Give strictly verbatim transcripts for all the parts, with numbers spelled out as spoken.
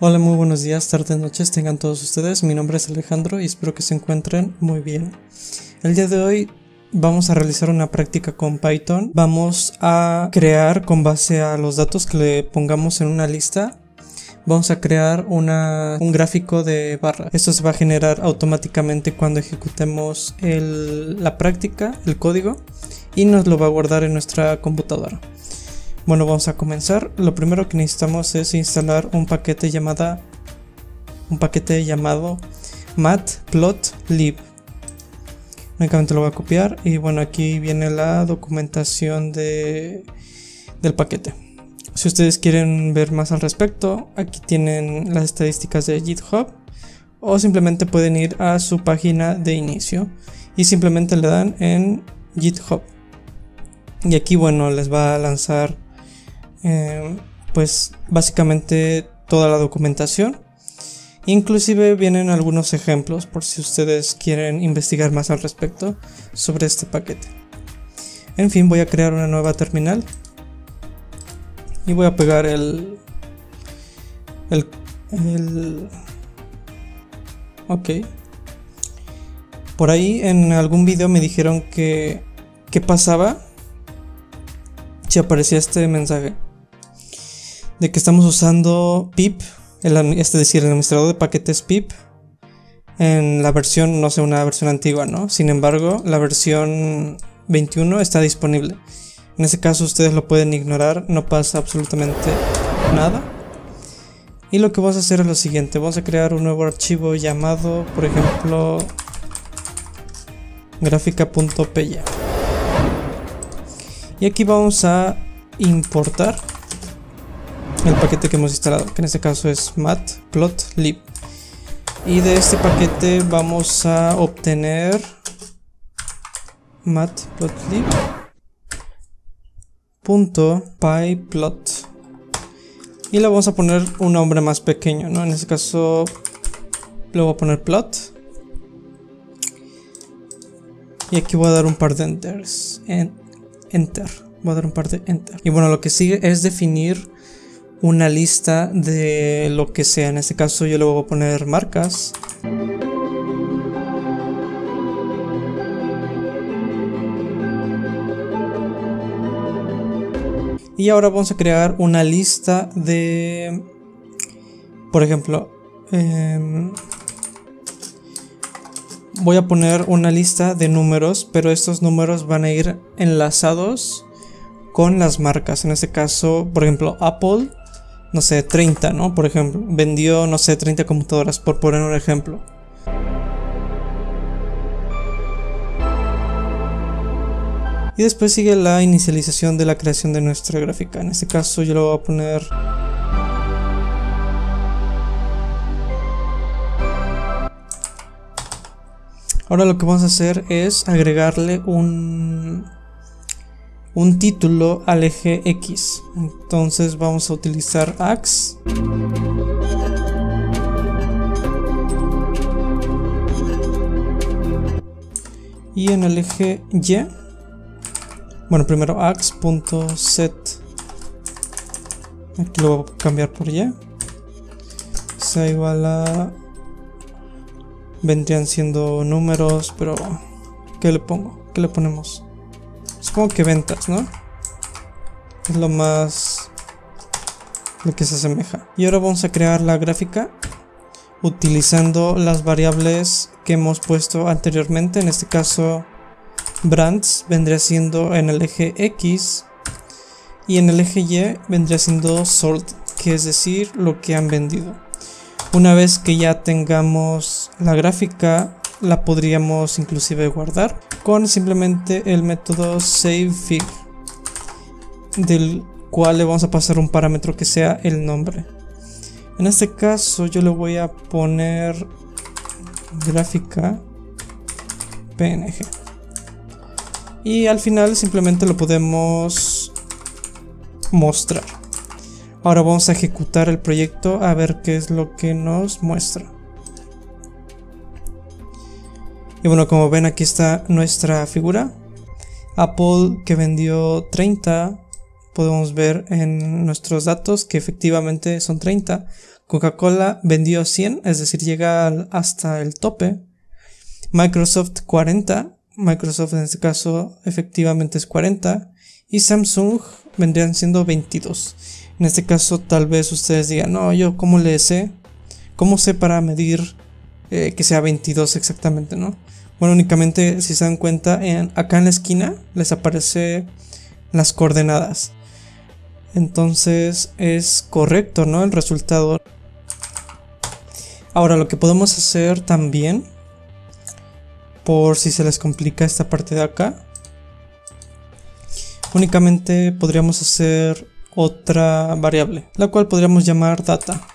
Hola, muy buenos días, tardes, noches, tengan todos ustedes. Mi nombre es Alejandro y espero que se encuentren muy bien. El día de hoy vamos a realizar una práctica con Python. Vamos a crear, con base a los datos que le pongamos en una lista, vamos a crear una, un gráfico de barra. Esto se va a generar automáticamente cuando ejecutemos el, la práctica, el código, y nos lo va a guardar en nuestra computadora. Bueno, vamos a comenzar. Lo primero que necesitamos es instalar un paquete llamada un paquete llamado matplotlib. Únicamente lo voy a copiar y bueno, aquí viene la documentación de, del paquete. Si ustedes quieren ver más al respecto, aquí tienen las estadísticas de GitHub, o simplemente pueden ir a su página de inicio y simplemente le dan en GitHub. Y aquí bueno, les va a lanzar Eh, pues básicamente toda la documentación, inclusive vienen algunos ejemplos por si ustedes quieren investigar más al respecto sobre este paquete. En fin, voy a crear una nueva terminal y voy a pegar el el, el ok. Por ahí en algún video me dijeron que qué pasaba si aparecía este mensaje de que estamos usando pip, el, es decir, el administrador de paquetes pip, en la versión, no sé, una versión antigua, ¿no? Sin embargo, la versión veintiuno está disponible. En ese caso ustedes lo pueden ignorar, no pasa absolutamente nada. Y lo que vamos a hacer es lo siguiente: vamos a crear un nuevo archivo llamado, por ejemplo, grafica punto p y. Y aquí vamos a importar el paquete que hemos instalado, que en este caso es matplotlib. Y de este paquete vamos a obtener matplotlib.pyplot. Y le vamos a poner un nombre más pequeño, ¿no? En este caso le voy a poner plot. Y aquí voy a dar un par de enters. En Enter, voy a dar un par de Enter. Y bueno, lo que sigue es definir una lista de lo que sea. En este caso yo le voy a poner marcas. Y ahora vamos a crear una lista de, por ejemplo, eh, voy a poner una lista de números, pero estos números van a ir enlazados con las marcas. En este caso, por ejemplo, Apple, no sé, treinta, ¿no? Por ejemplo, vendió, no sé, treinta computadoras, por poner un ejemplo. Y después sigue la inicialización de la creación de nuestra gráfica. En este caso yo lo voy a poner . Ahora lo que vamos a hacer es agregarle un, un título al eje X. Entonces vamos a utilizar axe. Y en el eje Y, bueno, primero axe.set. Aquí lo voy a cambiar por Y. Se igual a... vendrían siendo números, pero ¿qué le pongo? ¿Qué le ponemos? Supongo que ventas, ¿no? Es lo más, lo que se asemeja. Y ahora vamos a crear la gráfica utilizando las variables que hemos puesto anteriormente. En este caso, brands vendría siendo en el eje X, y en el eje Y vendría siendo sold, que es decir, lo que han vendido. Una vez que ya tengamos la gráfica, la podríamos inclusive guardar con simplemente el método saveFig, del cual le vamos a pasar un parámetro que sea el nombre. En este caso yo le voy a poner gráfica P N G. Y al final simplemente lo podemos mostrar. Ahora vamos a ejecutar el proyecto a ver qué es lo que nos muestra. Y bueno, como ven, aquí está nuestra figura. Apple, que vendió treinta, podemos ver en nuestros datos que efectivamente son treinta. Coca-Cola vendió cien, es decir, llega hasta el tope. Microsoft cuarenta, Microsoft en este caso efectivamente es cuarenta. Y Samsung vendrían siendo veintidós. En este caso tal vez ustedes digan, no, yo cómo le sé, cómo sé para medir eh, que sea veintidós exactamente, ¿no? Bueno, únicamente si se dan cuenta, en, acá en la esquina les aparece las coordenadas. Entonces es correcto, ¿no? El resultado. Ahora lo que podemos hacer también, por si se les complica esta parte de acá, únicamente podríamos hacer otra variable, la cual podríamos llamar data.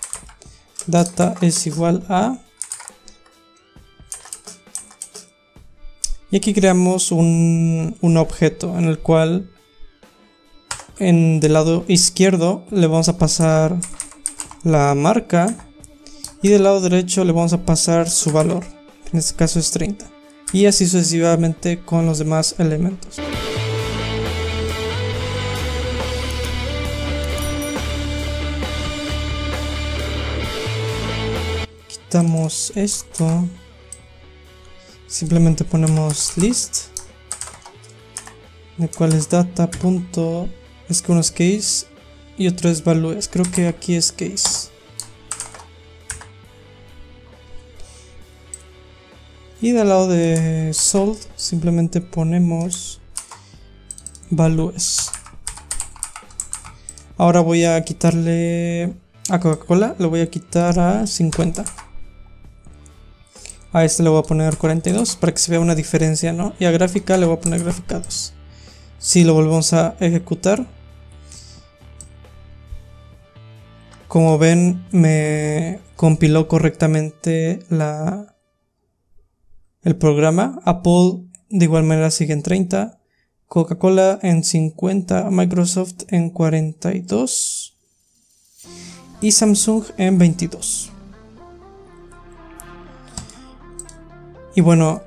Data es igual a... Y aquí creamos un, un objeto en el cual, en del lado izquierdo le vamos a pasar la marca y del lado derecho le vamos a pasar su valor, en este caso es treinta. Y así sucesivamente con los demás elementos. Quitamos esto, simplemente ponemos list, el cual es data punto, es que uno es case y otro es values, creo que aquí es case, y del lado de sold simplemente ponemos values. Ahora voy a quitarle a Coca-Cola, lo voy a quitar a cincuenta. A este le voy a poner cuarenta y dos para que se vea una diferencia, ¿no? Y a gráfica le voy a poner gráfica dos. Si lo volvemos a ejecutar, como ven, me compiló correctamente la, el programa. Apple de igual manera sigue en treinta. Coca-Cola en cincuenta. Microsoft en cuarenta y dos. Y Samsung en veintidós. Y bueno,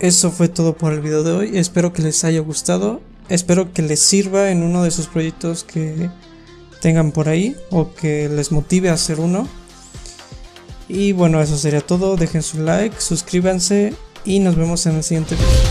eso fue todo por el video de hoy. Espero que les haya gustado. Espero que les sirva en uno de sus proyectos que tengan por ahí, o que les motive a hacer uno. Y bueno, eso sería todo. Dejen su like, suscríbanse y nos vemos en el siguiente video.